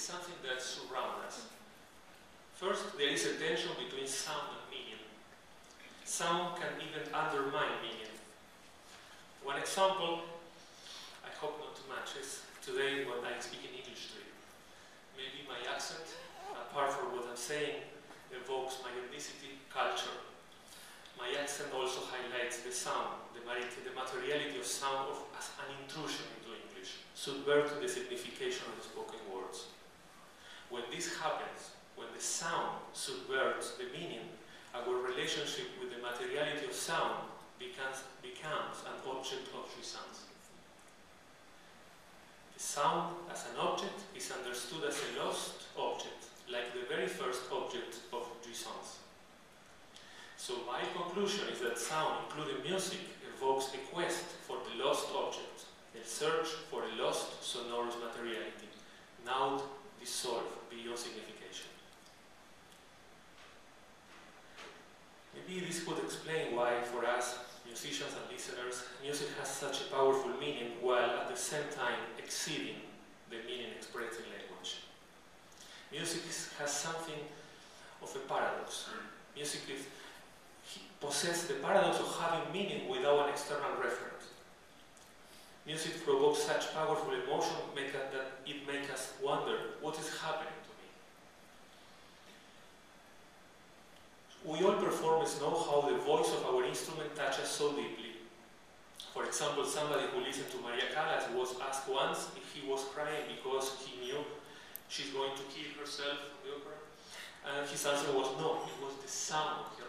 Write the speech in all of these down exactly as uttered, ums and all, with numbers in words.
something that surrounds us. First, there is a tension between sound and meaning. Sound can even undermine meaning. One example, I hope not too much, is today when I speak in English to you. Maybe my accent, apart from what I'm saying, evokes my ethnicity, culture. My accent also highlights the sound, the materiality of sound of, as an intrusion into English, subverting the signification of the spoken words. When this happens, when the sound subverts the meaning, our relationship with the materiality of sound becomes, becomes an object of jouissance. The sound as an object is understood as a lost object, like the very first object of jouissance. So my conclusion is that sound, including music, evokes a quest for the lost object, a search for a lost sonorous materiality, now dissolved beyond signification. Maybe this could explain why, for us, musicians and listeners, music has such a powerful meaning while at the same time exceeding the meaning expressed in language. Music has something of a paradox. Music is possess the paradox of having meaning without an external reference. Music provokes such powerful emotion make us, that it makes us wonder what is happening to me. We all performers know how the voice of our instrument touches so deeply. For example, somebody who listened to Maria Callas was asked once if he was crying because he knew she's going to kill herself in the opera. And his answer was no, it was the sound of her.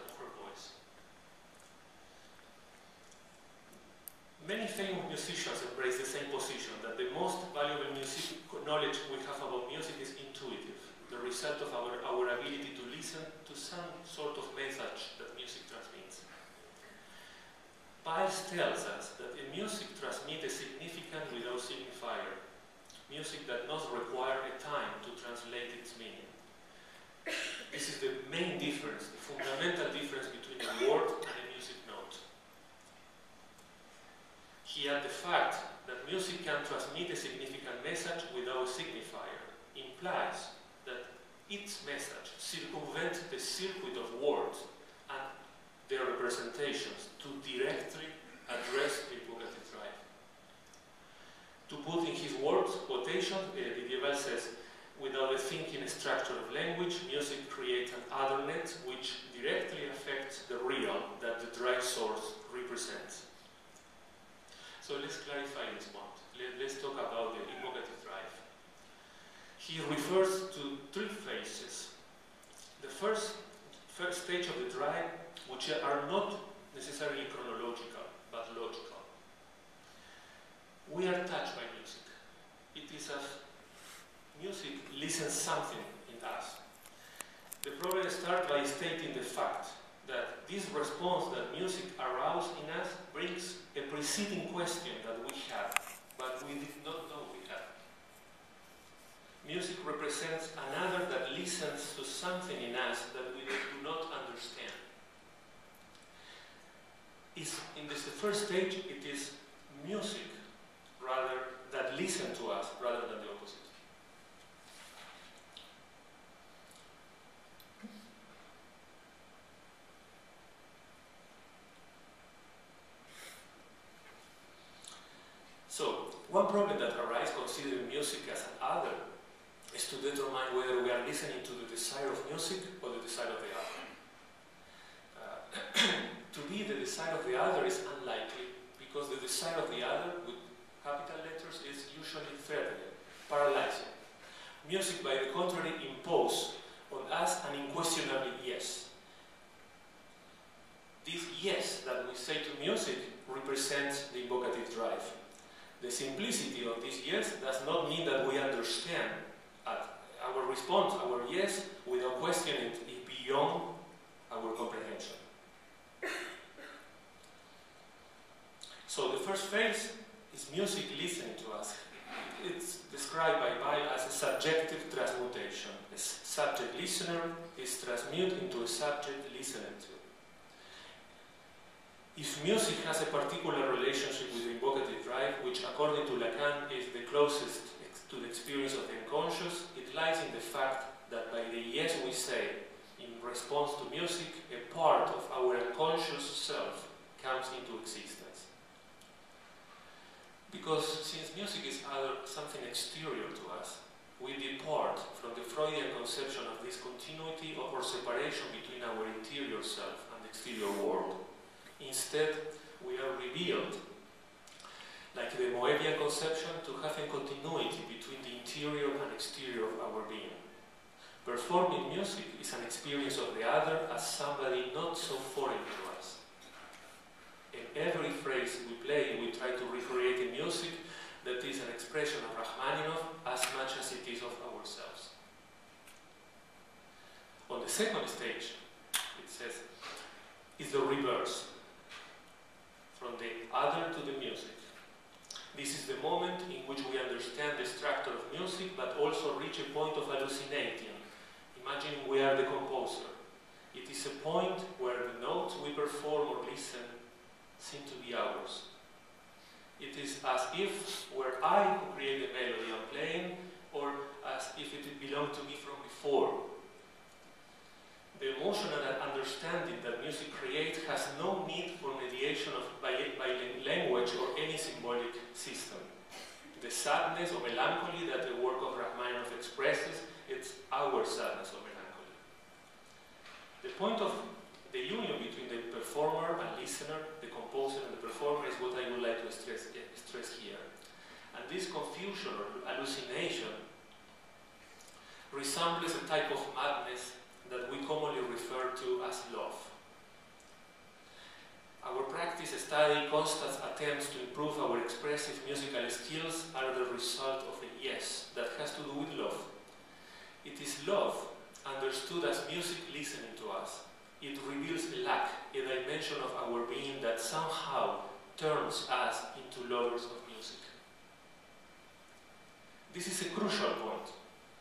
Many famous musicians embrace the same position, that the most valuable music knowledge we have about music is intuitive, the result of our, our ability to listen to some sort of message that music transmits. Biles tells us that in music transmits a significant without signifier, music that does not require a time to translate its meaning. This is the main difference, the fundamental difference between a word and a music note. Here, the fact that music can transmit a significant message without a signifier implies that its message circumvents the circuit of words and their representations to directly address the evocative drive. To put in his words, quotation, Diderot says, without the thinking structure of language, music creates an othernet which directly affects the real that the drive source represents. So let's clarify this point. Let, let's talk about the evocative drive. He refers to three phases. The first, first stage of the drive, which are not necessarily chronological, but logical. We are touched by music. It is a music listens something in us. The problem starts by stating the fact that this response that music arouses in us brings a preceding question that we had, but we did not know we had. Music represents another that listens to something in us that we do not understand. It's in this first stage, it is music rather that listens to us rather than the opposite. So, one problem that arises considering music as an other is to determine whether we are listening to the desire of music or the desire of the other. Uh, to be the desire of the other is unlikely because the desire of the other, with capital letters, is usually threatening, paralyzing. Music, by the contrary, imposes on us an unquestionable yes. This yes that we say to music represents the evocative drive. The simplicity of this yes does not mean that we understand our response, our yes, without questioning it, is beyond our comprehension. So the first phase is music listening to us. It's described by Biles as a subjective transmutation. A subject listener is transmuted into a subject listener to. If music has a particular relationship with the evocative drive, which according to Lacan is the closest to the experience of the unconscious, it lies in the fact that by the yes we say in response to music, a part of our unconscious self comes into existence. Because since music is other, something exterior to us, we depart from the Freudian conception of discontinuity or separation between our interior self and the exterior world. Instead, we are revealed, like the Moebian conception, to have a continuity between the interior and exterior of our being. Performing music is an experience of the other as somebody not so foreign to us. In every phrase we play, we try to recreate a music that is an expression of Rachmaninoff as much as it is of ourselves. On the second stage, it says, is the reverse, from the other to the music. This is the moment in which we understand the structure of music, but also reach a point of hallucinating. Imagine we are the composer. It is a point where the notes we perform or listen seem to be ours. It is as if were I who created the melody I'm playing, or as if it belonged to me from before. The emotional understanding that music creates has no need for mediation of, by, by language or any symbolic system. The sadness or melancholy that the work of Rachmaninoff expresses, it's our sadness or melancholy. The point of the union between the performer and listener, the composer and the performer, is what I would like to stress, stress here. And this confusion or hallucination resembles a type of madness that we commonly refer to as love. Our practice, study, constant attempts to improve our expressive musical skills are the result of a yes that has to do with love. It is love understood as music listening to us. It reveals a lack, a dimension of our being that somehow turns us into lovers of music. This is a crucial point,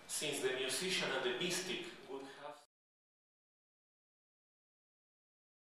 since the musician and the mystic